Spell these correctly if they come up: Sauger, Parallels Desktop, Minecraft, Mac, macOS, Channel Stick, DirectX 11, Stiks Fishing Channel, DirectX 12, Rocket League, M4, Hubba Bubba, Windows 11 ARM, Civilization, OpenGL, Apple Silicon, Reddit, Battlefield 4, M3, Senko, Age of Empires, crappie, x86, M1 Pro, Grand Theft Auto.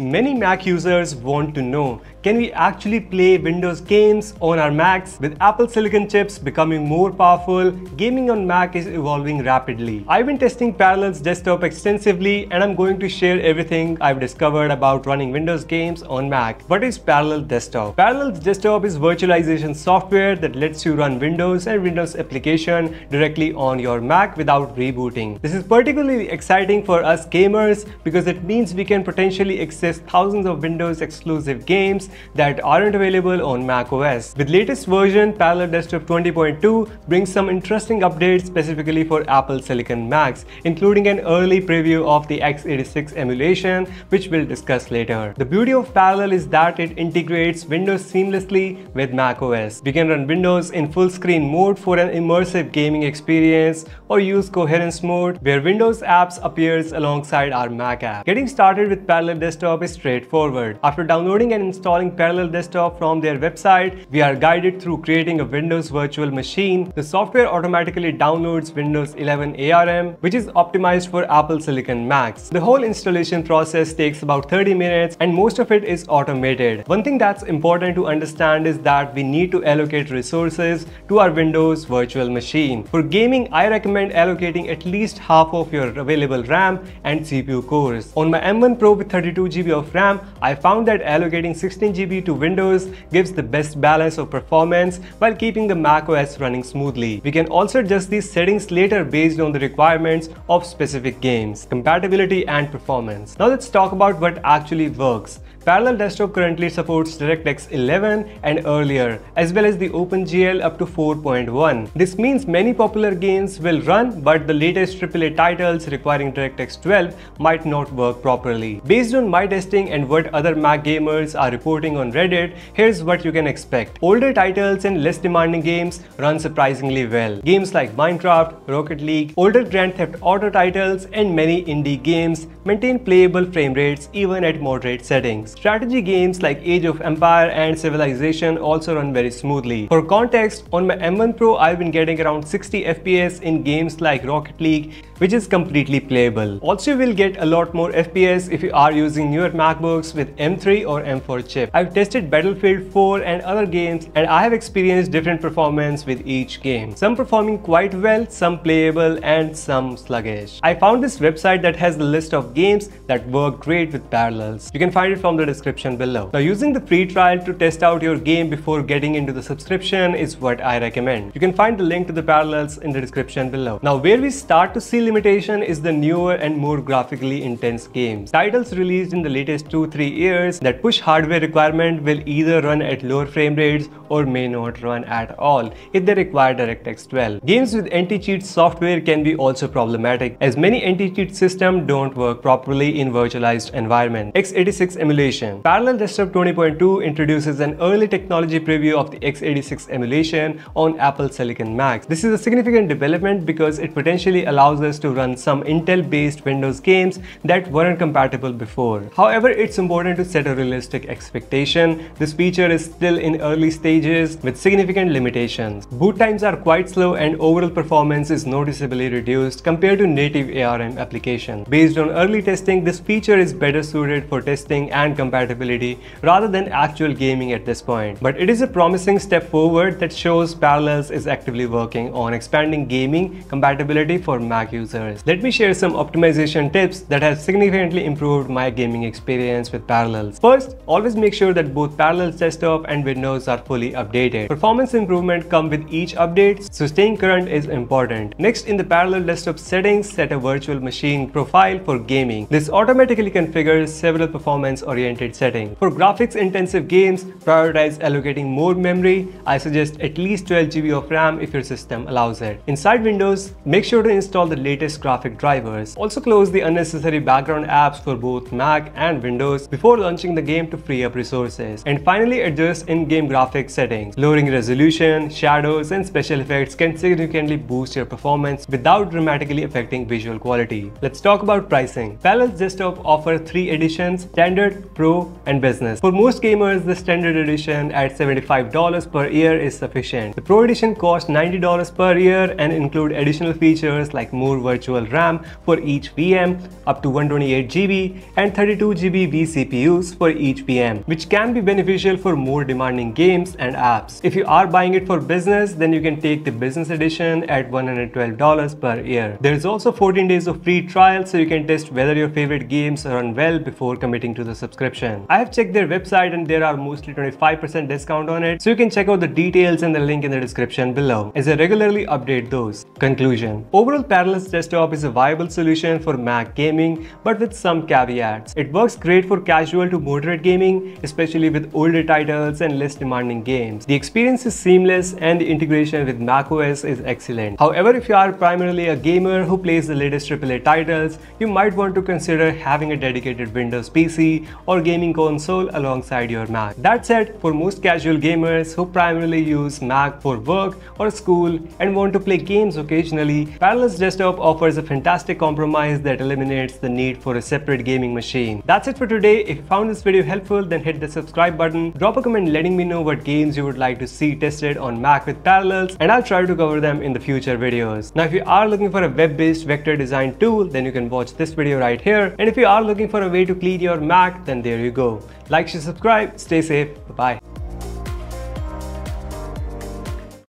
Many Mac users want to know, can we actually play Windows games on our Macs? With Apple Silicon chips becoming more powerful, gaming on Mac is evolving rapidly. I've been testing Parallels Desktop extensively and I'm going to share everything I've discovered about running Windows games on Mac. What is Parallels Desktop? Parallels Desktop is virtualization software that lets you run Windows and Windows application directly on your Mac without rebooting. This is particularly exciting for us gamers because it means we can potentially access thousands of Windows exclusive games that aren't available on macOS. With latest version, Parallels Desktop 20.2 brings some interesting updates specifically for Apple Silicon Macs, including an early preview of the x86 emulation, which we'll discuss later. The beauty of Parallels is that it integrates Windows seamlessly with macOS. We can run Windows in full screen mode for an immersive gaming experience or use coherence mode where Windows apps appears alongside our Mac app. Getting started with Parallels Desktop is straightforward. After downloading and installing Parallels Desktop from their website, we are guided through creating a Windows virtual machine. The software automatically downloads Windows 11 ARM, which is optimized for Apple Silicon Macs. The whole installation process takes about 30 minutes and most of it is automated. One thing that's important to understand is that we need to allocate resources to our Windows virtual machine. For gaming, I recommend allocating at least half of your available RAM and CPU cores. On my M1 Pro with 32GB of RAM, I found that allocating 16GB to Windows gives the best balance of performance while keeping the macOS running smoothly. We can also adjust these settings later based on the requirements of specific games, compatibility and performance. Now let's talk about what actually works. Parallels Desktop currently supports DirectX 11 and earlier, as well as the OpenGL up to 4.1. This means many popular games will run, but the latest AAA titles requiring DirectX 12 might not work properly. Based on my testing and what other Mac gamers are reporting on Reddit, here's what you can expect. Older titles and less demanding games run surprisingly well. Games like Minecraft, Rocket League, older Grand Theft Auto titles, and many indie games maintain playable frame rates even at moderate settings. Strategy games like Age of Empires and Civilization also run very smoothly. For context, on my M1 Pro, I've been getting around 60 FPS in games like Rocket League, which is completely playable. Also, you will get a lot more FPS if you are using newer MacBooks with M3 or M4 chip. I've tested Battlefield 4 and other games and I have experienced different performance with each game. Some performing quite well, some playable and some sluggish. I found this website that has the list of games that work great with Parallels. You can find it from the description below. Now, using the free trial to test out your game before getting into the subscription is what I recommend. You can find the link to the Parallels in the description below. Now, where we start to see limitation is the newer and more graphically intense games. Titles released in the latest 2-3 years that push hardware requirement will either run at lower frame rates or may not run at all if they require DirectX 12. Games with anti-cheat software can be also problematic, as many anti-cheat systems don't work properly in virtualized environment. x86 emulation. Parallels Desktop 20.2 introduces an early technology preview of the x86 emulation on Apple Silicon Macs. This is a significant development because it potentially allows us to run some Intel-based Windows games that weren't compatible before. However, it's important to set a realistic expectation. This feature is still in early stages with significant limitations. Boot times are quite slow and overall performance is noticeably reduced compared to native ARM applications. Based on early testing, this feature is better suited for testing and compatibility rather than actual gaming at this point. But it is a promising step forward that shows Parallels is actively working on expanding gaming compatibility for Mac users. Let me share some optimization tips that have significantly improved my gaming experience with Parallels. First, always make sure that both Parallels Desktop and Windows are fully updated. Performance improvement comes with each update, so staying current is important. Next, in the Parallels Desktop settings, set a virtual machine profile for gaming. This automatically configures several performance-oriented settings. For graphics-intensive games, prioritize allocating more memory. I suggest at least 12GB of RAM if your system allows it. Inside Windows, make sure to install the latest graphic drivers. Also close the unnecessary background apps for both Mac and Windows before launching the game to free up resources. And finally, adjust in-game graphics settings. Lowering resolution, shadows, and special effects can significantly boost your performance without dramatically affecting visual quality. Let's talk about pricing. Parallels Desktop offers three editions: Standard, Pro, and Business. For most gamers, the Standard edition at $75 per year is sufficient. The Pro edition costs $90 per year and include additional features like more virtual RAM for each VM, up to 128GB and 32GB vCPUs for each VM, which can be beneficial for more demanding games and apps. If you are buying it for business, then you can take the business edition at $112 per year. There is also 14 days of free trial, so you can test whether your favorite games run well before committing to the subscription. I have checked their website and there are mostly 25% discount on it, so you can check out the details in the link in the description below, as I regularly update those. Conclusion. Overall, Parallels Desktop is a viable solution for Mac gaming, but with some caveats. It works great for casual to moderate gaming, especially with older titles and less demanding games. The experience is seamless and the integration with macOS is excellent. However, if you are primarily a gamer who plays the latest AAA titles, you might want to consider having a dedicated Windows PC or gaming console alongside your Mac. That said, for most casual gamers who primarily use Mac for work or school and want to play games occasionally, Parallels Desktop offers a fantastic compromise that eliminates the need for a separate gaming machine. That's it for today. If you found this video helpful, then hit the subscribe button, drop a comment letting me know what games you would like to see tested on Mac with Parallels, and I'll try to cover them in the future videos. Now, if you are looking for a web-based vector design tool, then you can watch this video right here. And if you are looking for a way to clean your Mac, then there you go. Like, share, subscribe, stay safe, bye-bye.